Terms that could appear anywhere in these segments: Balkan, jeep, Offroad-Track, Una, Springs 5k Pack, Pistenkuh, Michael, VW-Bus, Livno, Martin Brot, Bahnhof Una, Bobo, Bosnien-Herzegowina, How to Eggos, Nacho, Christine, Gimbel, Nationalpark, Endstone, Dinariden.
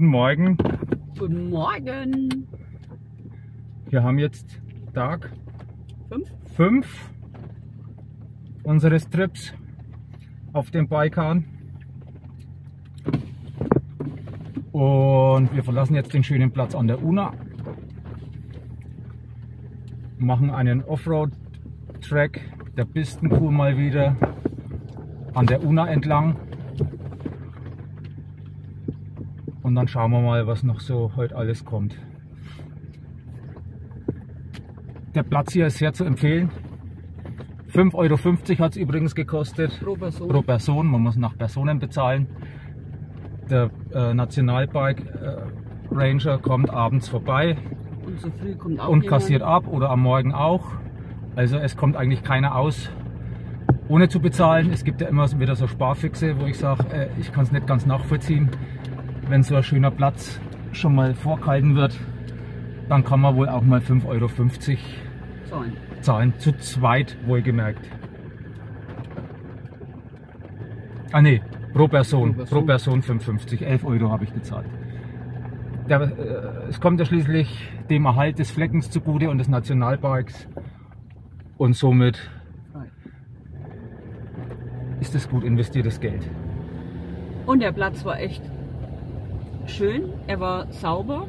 Guten Morgen. Guten Morgen. Wir haben jetzt Tag 5 unseres Trips auf dem Balkan. Und wir verlassen jetzt den schönen Platz an der Una. Machen einen Offroad-Track der Pistenkuh mal wieder an der Una entlang. Und dann schauen wir mal, was noch so heute alles kommt. Der Platz hier ist sehr zu empfehlen. 5,50 Euro hat es übrigens gekostet. Pro Person. Man muss nach Personen bezahlen. Der Nationalpark Ranger kommt abends vorbei und, so früh kommt auch und kassiert ab oder am Morgen auch. Also es kommt eigentlich keiner aus, ohne zu bezahlen. Es gibt ja immer wieder so Sparfixe, wo ich sage, ich kann es nicht ganz nachvollziehen. Wenn so ein schöner Platz schon mal vorgehalten wird, dann kann man wohl auch mal 5,50 Euro zahlen. Zu zweit wohlgemerkt. Ah ne, pro Person 5,50 Euro. 11 Euro habe ich gezahlt. Es kommt ja schließlich dem Erhalt des Fleckens zugute und des Nationalparks. Und somit ist es gut investiertes Geld. Und der Platz war echt schön, er war sauber.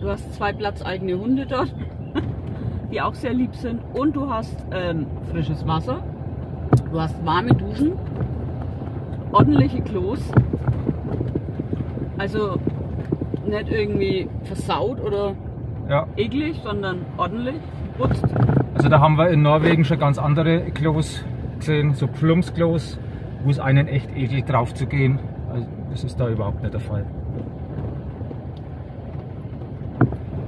Du hast zwei platzeigene Hunde dort, die auch sehr lieb sind. Und du hast frisches Wasser, du hast warme Duschen, ordentliche Klos. Also nicht irgendwie versaut oder eklig, sondern ordentlich geputzt. Also da haben wir in Norwegen schon ganz andere Klos gesehen, so Plumpsklos, wo es einen echt ekelt drauf zu gehen. Das ist da überhaupt nicht der Fall.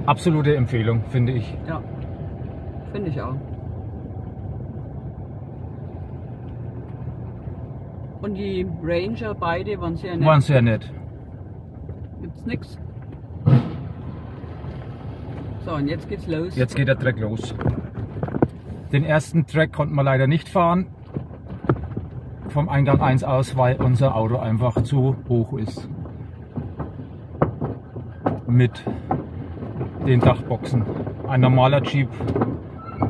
Absolute Empfehlung, finde ich. Ja, finde ich auch. Und die Ranger beide waren sehr nett. Waren sehr nett. Gibt's nichts. So, und jetzt geht's los. Jetzt geht der Track los. Den ersten Track konnten wir leider nicht fahren. Vom Eingang 1 aus, weil unser Auto einfach zu hoch ist. Mit den Dachboxen. Ein normaler Jeep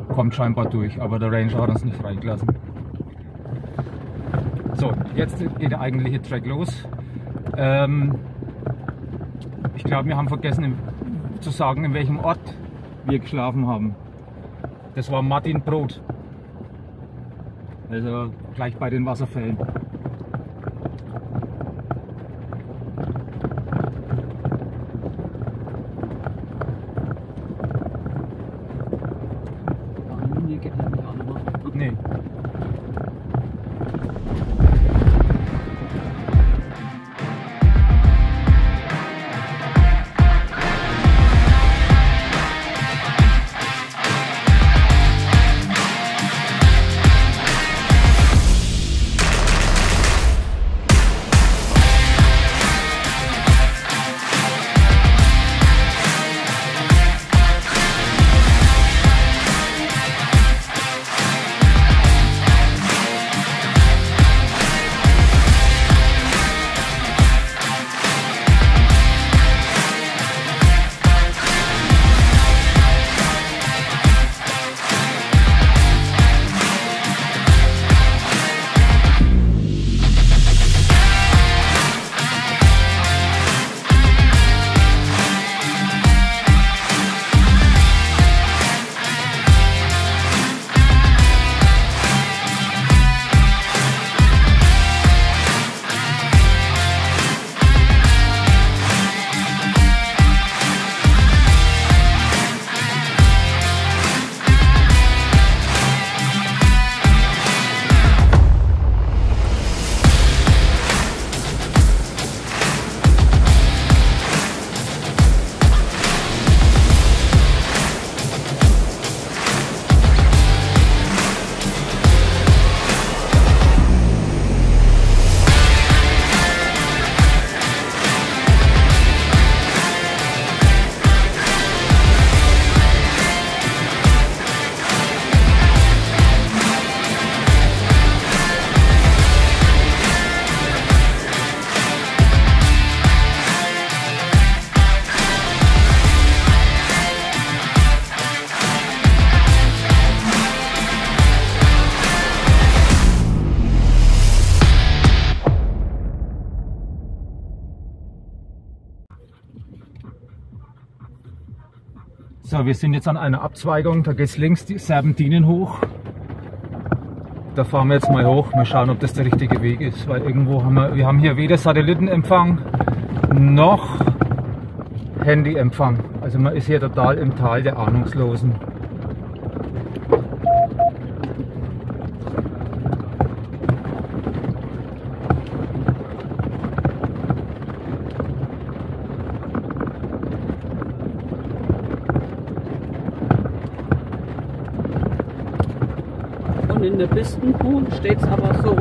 kommt scheinbar durch, aber der Ranger hat uns nicht reingelassen. So, jetzt geht der eigentliche Track los. Ich glaube, wir haben vergessen zu sagen, in welchem Ort wir geschlafen haben. Das war Martin Brot. Also gleich bei den Wasserfällen. Nee. So, wir sind jetzt an einer Abzweigung, da geht es links die Serpentinen hoch. Da fahren wir jetzt mal hoch, mal schauen, ob das der richtige Weg ist, weil irgendwo haben wir, haben hier weder Satellitenempfang noch Handyempfang. Also man ist hier total im Tal der Ahnungslosen. In der Pistenkuh steht es aber so,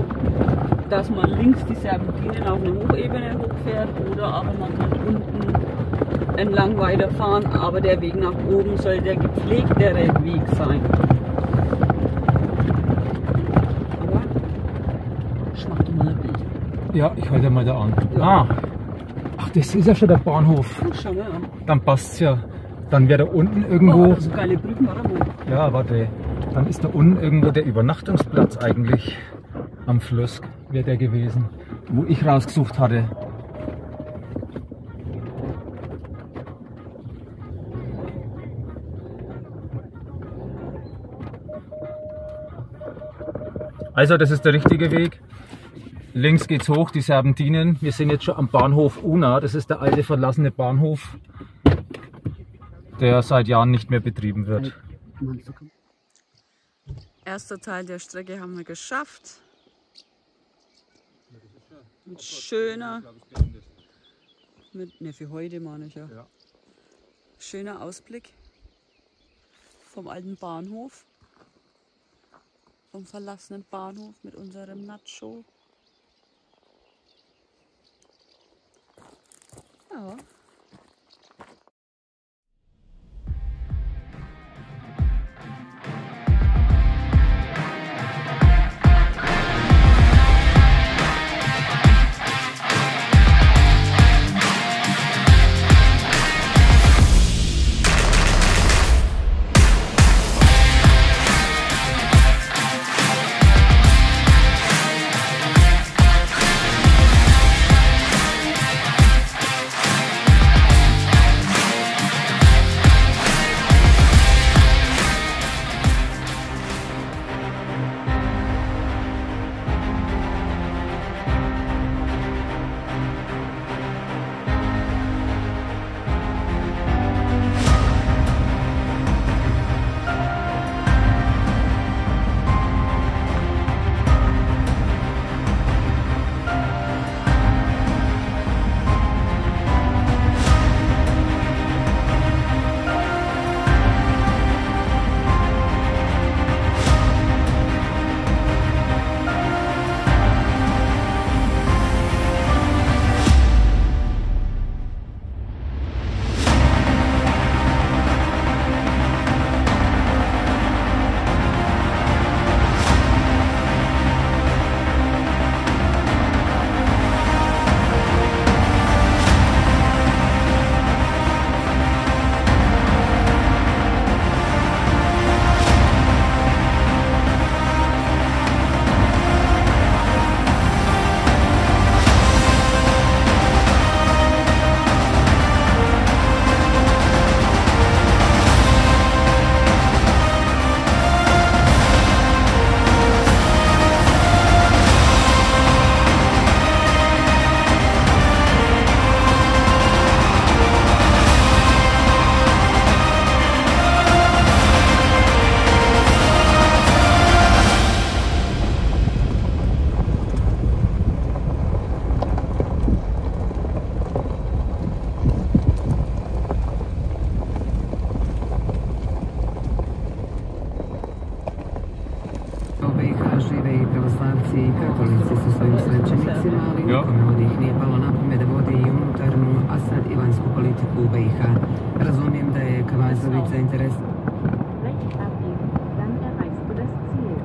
dass man links die Serpentinen auf eine Hochebene hochfährt oder aber man kann unten entlang weiterfahren, aber der Weg nach oben soll der gepflegtere Weg sein. Aber ich mach dir mal ein Bild. Ja, ich halte mal da an. Ja. Ah. Ach, das ist ja schon der Bahnhof. Ach, schau mal an. Dann passt es ja. Dann wäre da unten irgendwo... Oh, das sind geile Brücken, oder? Ja, warte. Dann ist da unten irgendwo der Übernachtungsplatz eigentlich am Fluss, wäre der gewesen, wo ich rausgesucht hatte. Also das ist der richtige Weg. Links geht's hoch, die Serpentinen. Wir sind jetzt schon am Bahnhof Una. Das ist der alte verlassene Bahnhof, der seit Jahren nicht mehr betrieben wird. Erster Teil der Strecke haben wir geschafft. Mit schöner, ne, für heute meine ich ja. Schöner Ausblick vom alten Bahnhof, vom verlassenen Bahnhof mit unserem Nacho. Ja.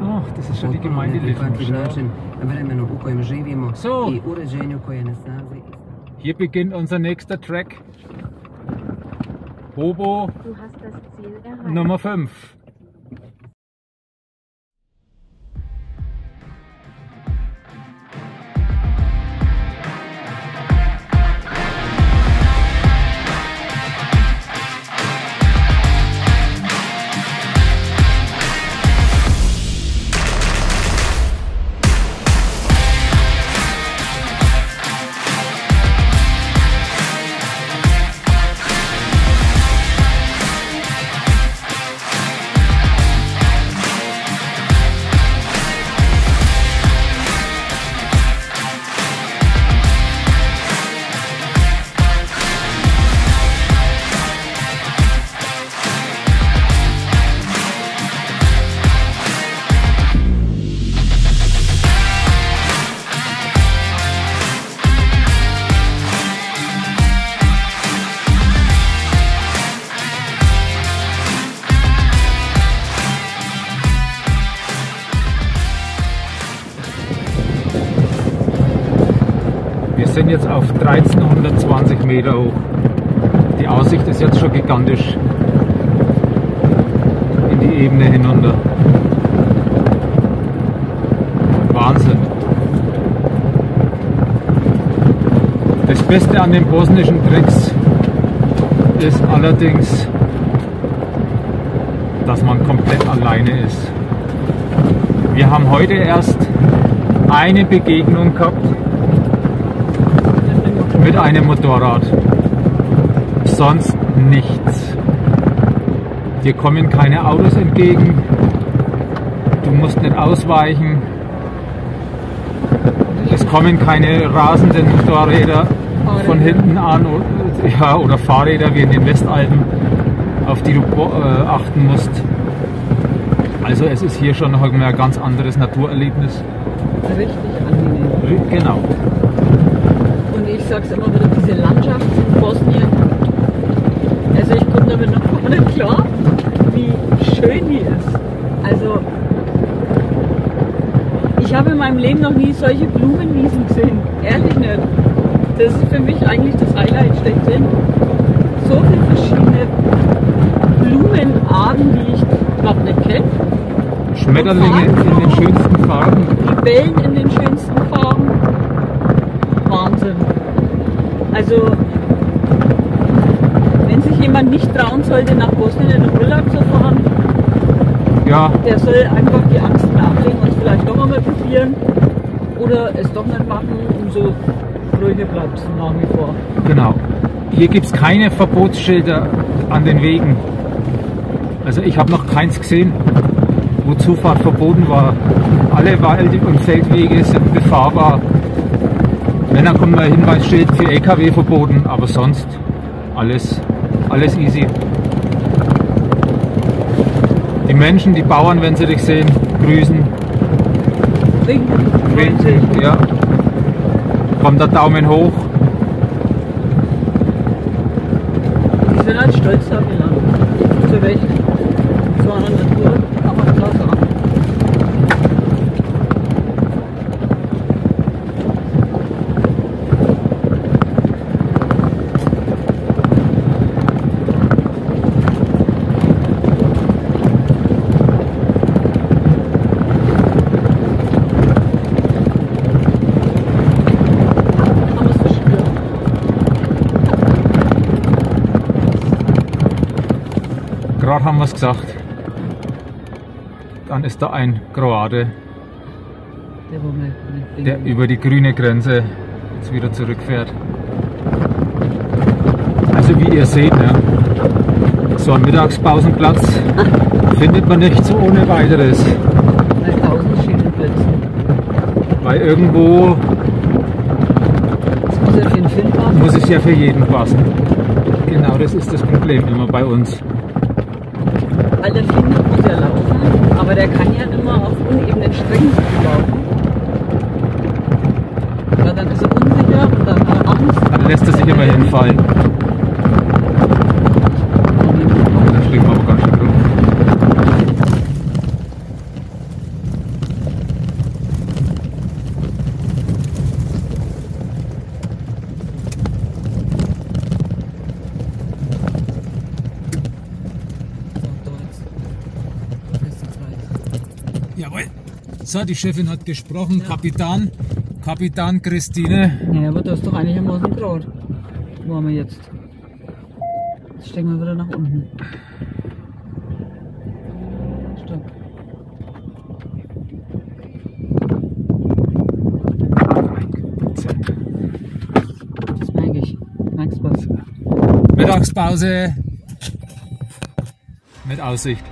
Ach, das ist schon die Gemeinde Livno. So, hier beginnt unser nächster Track. Bobo, du hast das Ziel erreicht. Nummer 5. jetzt auf 1320 Meter hoch. Die Aussicht ist jetzt schon gigantisch in die Ebene hinunter. Wahnsinn! Das Beste an den bosnischen Tricks ist allerdings, dass man komplett alleine ist. Wir haben heute erst eine Begegnung gehabt mit einem Motorrad. Sonst nichts. Dir kommen keine Autos entgegen. Du musst nicht ausweichen. Es kommen keine rasenden Motorräder von hinten an oder Fahrräder wie in den Westalpen, auf die du achten musst. Also es ist hier schon noch ein ganz anderes Naturerlebnis. Richtig angenehm. Genau. Und ich sag's immer wieder, diese Landschaft in Bosnien, also ich komme damit noch gar nicht klar, wie schön hier ist. Also ich habe in meinem Leben noch nie solche Blumenwiesen gesehen. Ehrlich nicht. Das ist für mich eigentlich das Highlight schlechthin. So viele verschiedene Blumenarten, die ich noch nicht kenne. Schmetterlinge in den schönsten Farben. Die Wellen in den schönsten Farben. Wahnsinn. Also, wenn sich jemand nicht trauen sollte, nach Bosnien in den Urlaub zu fahren, ja, der soll einfach die Angst nachlegen und vielleicht doch einmal probieren oder es doch nicht machen, umso ruhiger bleibt es nach wie vor. Genau. Hier gibt es keine Verbotsschilder an den Wegen. Also ich habe noch keins gesehen, wo Zufahrt verboten war. Alle Wald- und Feldwege sind befahrbar. Wenn, dann kommt mal ein Hinweisschild für LKW verboten, aber sonst alles easy. Die Menschen, die Bauern, wenn sie dich sehen, grüßen. Winken, ja. Kommt der Daumen hoch. Die sind halt stolz auf die Land. Zur Welt, zur Natur. Gerade haben wir es gesagt. Dann ist da ein Kroate, der über die grüne Grenze jetzt wieder zurückfährt. Also wie ihr seht, ja, so einen Mittagspausenplatz findet man nicht so ohne weiteres. Weil irgendwo muss es ja für jeden passen. Genau, das ist das Problem immer bei uns. Weil der Film muss ja laufen, aber der kann ja immer auf unebenen Strecken laufen. Ja, dann ist er unsicher und dann hat er Angst. Dann lässt er sich immer hinfallen. Da springen wir aber ganz schön rum. So, die Chefin hat gesprochen, ja. Kapitan Christine. Ja, aber da ist doch eigentlich am Rosenkraut. Wo haben wir jetzt? Jetzt stecken wir wieder nach unten. Stopp. Das merke ich. Merkst du was? Mittagspause. Mit Aussicht.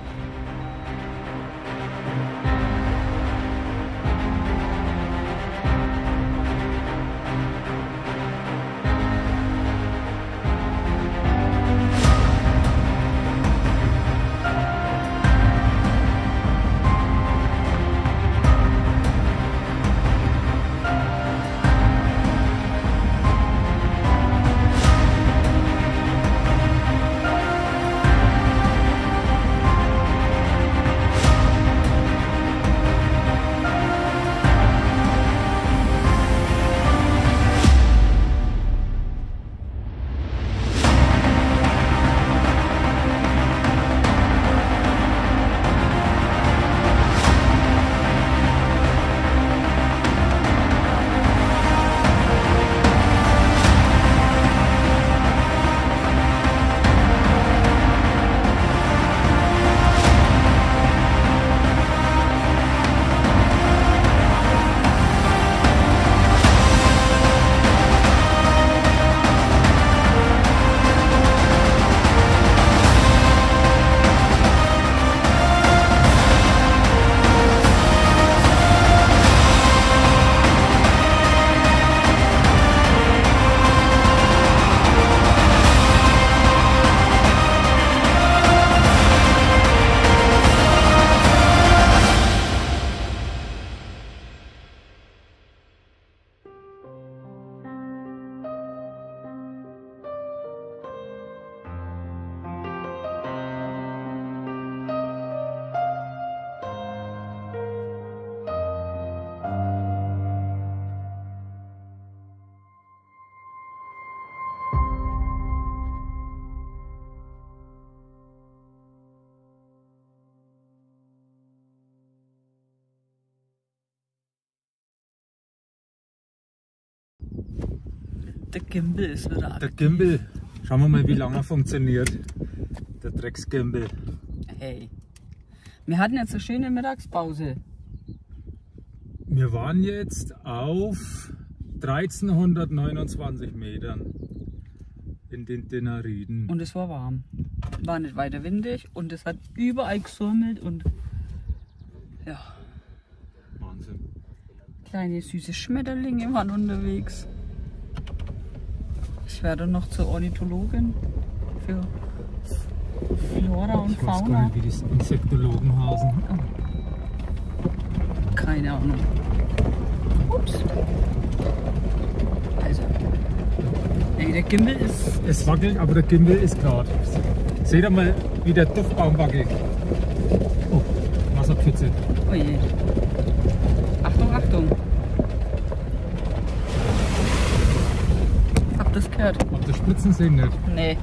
Der Gimbel ist wieder aktiv. Der Gimbel. Schauen wir mal, wie lange er funktioniert. Der Drecksgimbel. Hey. Wir hatten jetzt eine schöne Mittagspause. Wir waren jetzt auf 1329 Metern in den Dinariden. Und es war warm. War nicht weiter windig und es hat überall gesurmelt und ja. Wahnsinn. Kleine süße Schmetterlinge waren unterwegs. Ich werde noch zur Ornithologin für Flora und Fauna. Ich weiß gar nicht, wie das Insektologen heißen. Oh. Keine Ahnung. Ups. Also. Ey, der Gimbel ist... Es wackelt, aber der Gimbel ist gerade. Seht ihr mal, wie der Duftbaum wackelt. Oh, Wasserpfütze. Oh je. Achtung, Achtung. Habt ihr das gehört? Habt ihr Spritzen sehen nicht? Nee.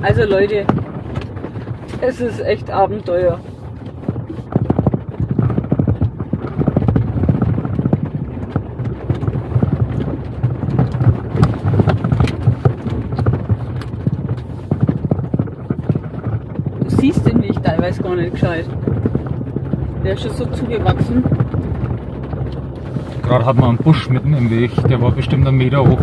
Also Leute, es ist echt Abenteuer. Du siehst den Weg teilweise gar nicht gescheit. der ist schon so zugewachsen. Gerade hat man einen Busch mitten im Weg, der war bestimmt 1 Meter hoch.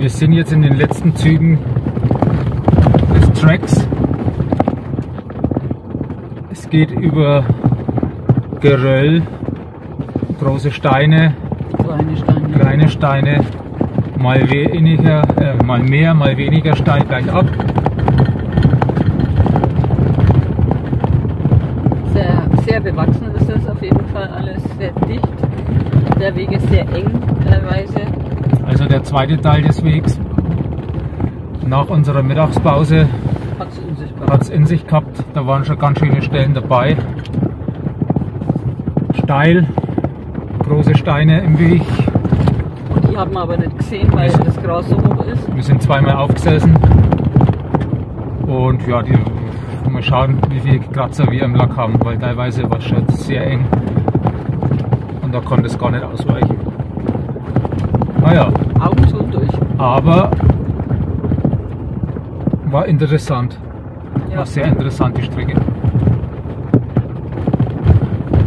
Wir sind jetzt in den letzten Zügen des Tracks. Es geht über Geröll, große Steine, kleine Steine, mal mehr, mal weniger Stein gleich ab. Sehr, sehr bewachsen ist das auf jeden Fall, alles sehr dicht. Der Weg ist sehr eng teilweise. Also der zweite Teil des Wegs nach unserer Mittagspause hat es in sich gehabt. Da waren schon ganz schöne Stellen dabei. Steil, große Steine im Weg. Und die haben wir aber nicht gesehen, weil das Gras so hoch ist. Wir sind zweimal aufgesessen. Und ja, mal schauen, wie viele Kratzer wir im Lack haben, weil teilweise war es schon sehr eng. Und da konnte es gar nicht ausweichen. Naja, Augen zu und durch. Aber war interessant. Ja. War sehr interessant, die Strecke.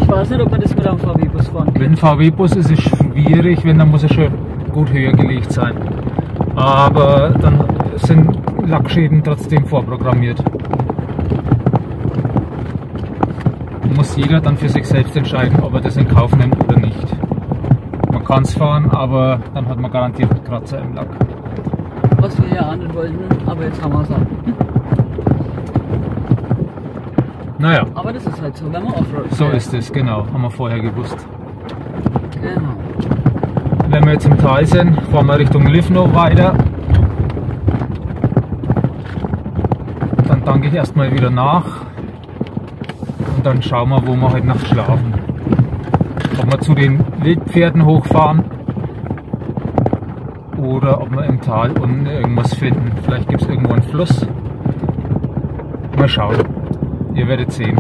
Ich weiß nicht, ob man das mit einem VW-Bus fahren kann. Wenn VW-Bus ist, ist es schwierig, wenn, dann muss er schon gut höher gelegt sein. Aber dann sind Lackschäden trotzdem vorprogrammiert. Muss jeder dann für sich selbst entscheiden, ob er das in Kauf nimmt oder nicht. Man kann es fahren, aber dann hat man garantiert Kratzer im Lack. Was wir ja ahnen wollten, aber jetzt haben wir es auch. Naja. Aber das ist halt so, wenn man Offroad. So ist es, genau. Haben wir vorher gewusst. Genau. Wenn wir jetzt im Tal sind, fahren wir Richtung Livno weiter. Dann tanke ich erstmal wieder nach. Und dann schauen wir, wo wir heute Nacht schlafen. Ob wir zu den Wildpferden hochfahren oder ob wir im Tal unten irgendwas finden. Vielleicht gibt es irgendwo einen Fluss. Mal schauen. Ihr werdet sehen.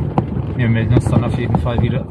Wir melden uns dann auf jeden Fall wieder.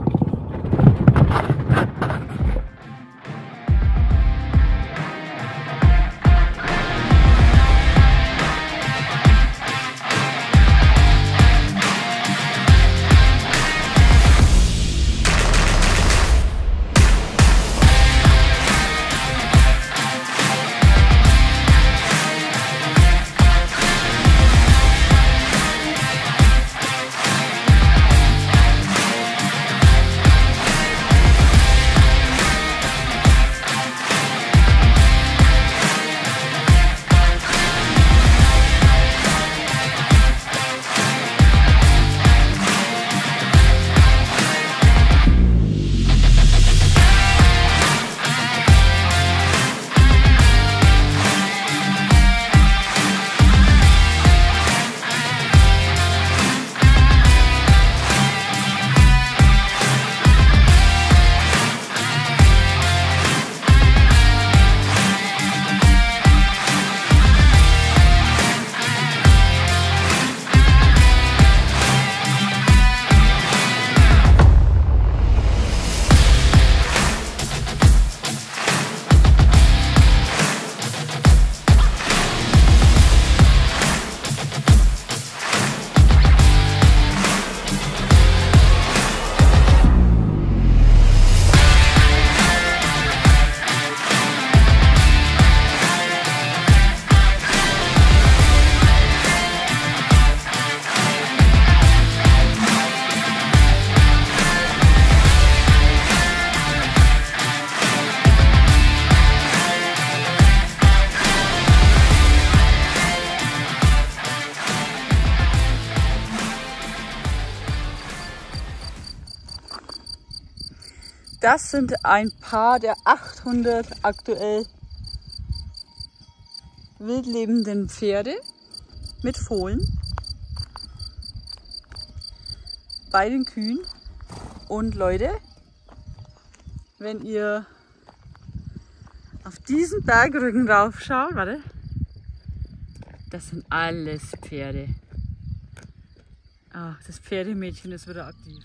Das sind ein paar der 800 aktuell wildlebenden Pferde mit Fohlen bei den Kühen. Und Leute, wenn ihr auf diesen Bergrücken raufschaut, warte, das sind alles Pferde. Ach, das Pferdemädchen ist wieder aktiv.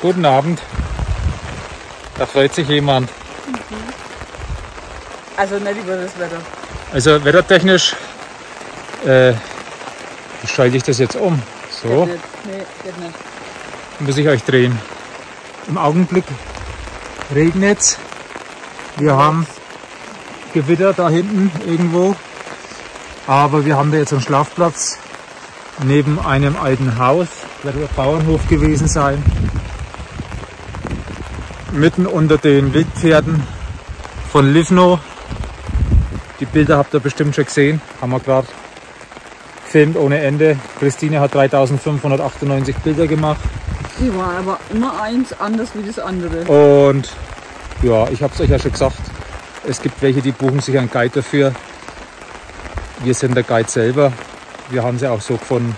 Guten Abend, da freut sich jemand. Also nicht über das Wetter. Also wettertechnisch schalte ich das jetzt um. So. Geht nicht. Nee, geht nicht. Dann muss ich euch drehen. Im Augenblick regnet es. Wir haben Gewitter da hinten irgendwo. Aber wir haben da jetzt einen Schlafplatz neben einem alten Haus. Das wird ein Bauernhof gewesen sein. Mitten unter den Wildpferden von Livno. Die Bilder habt ihr bestimmt schon gesehen, haben wir gerade gefilmt ohne Ende. Christine hat 3598 Bilder gemacht. Die war aber immer eins anders wie das andere. Und ja, ich habe es euch ja schon gesagt, es gibt welche, die buchen sich einen Guide dafür. Wir sind der Guide selber. Wir haben sie auch so gefunden.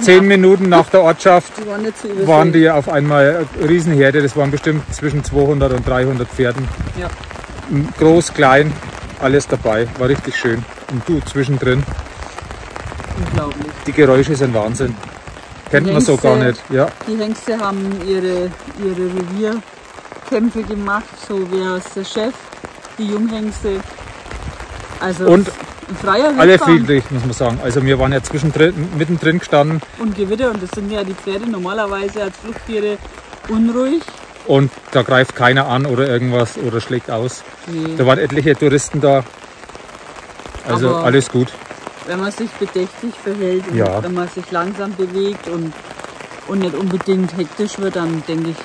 10 Minuten nach der Ortschaft waren die auf einmal eine Riesenherde. Das waren bestimmt zwischen 200 und 300 Pferden. Ja. Groß, klein, alles dabei. War richtig schön. Und du zwischendrin. Unglaublich. Die Geräusche sind Wahnsinn. Kennt man so gar nicht. Ja. Die Hengste haben ihre Revierkämpfe gemacht. So wer ist der Chef, die Junghengste. Also und alle friedlich, muss man sagen. Also wir waren ja zwischendrin, mittendrin gestanden. Und Gewitter, und das sind ja die Pferde normalerweise als Fluchttiere unruhig. Und da greift keiner an oder irgendwas oder schlägt aus. Nee. Da waren etliche Touristen da. Also aber alles gut. Wenn man sich bedächtig verhält und ja, wenn man sich langsam bewegt und nicht unbedingt hektisch wird, dann denke ich,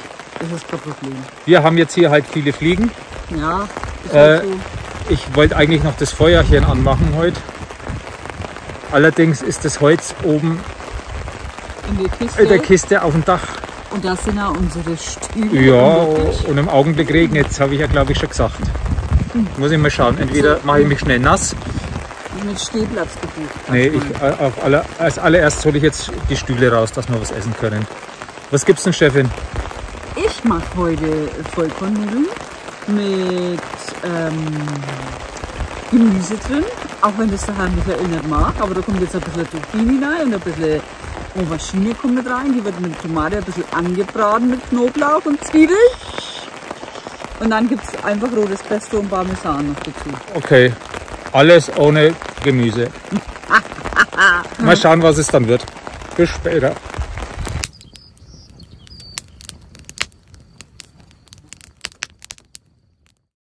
ist das kein Problem. Wir haben jetzt hier halt viele Fliegen. Ja, ist halt so. Ich wollte eigentlich noch das Feuerchen anmachen heute. Allerdings ist das Holz oben in der Kiste auf dem Dach. Und da sind ja unsere Stühle. Ja, und im Augenblick regnet es, habe ich ja glaube ich schon gesagt. Muss ich mal schauen, entweder mache ich mich schnell nass. Mit Stehplatz gebucht. Nee, als allererst hole ich jetzt die Stühle raus, dass wir was essen können. Was gibt's denn, Chefin? Ich mache heute Vollkornnudeln mit Gemüse drin, auch wenn das daheim Michael nicht mag, aber da kommt jetzt ein bisschen Zucchini rein und ein bisschen Aubergine kommt mit rein, die wird mit Tomate ein bisschen angebraten mit Knoblauch und Zwiebeln und dann gibt es einfach rotes Pesto und Parmesan noch dazu. Okay, alles ohne Gemüse. Mal schauen, was es dann wird. Bis später.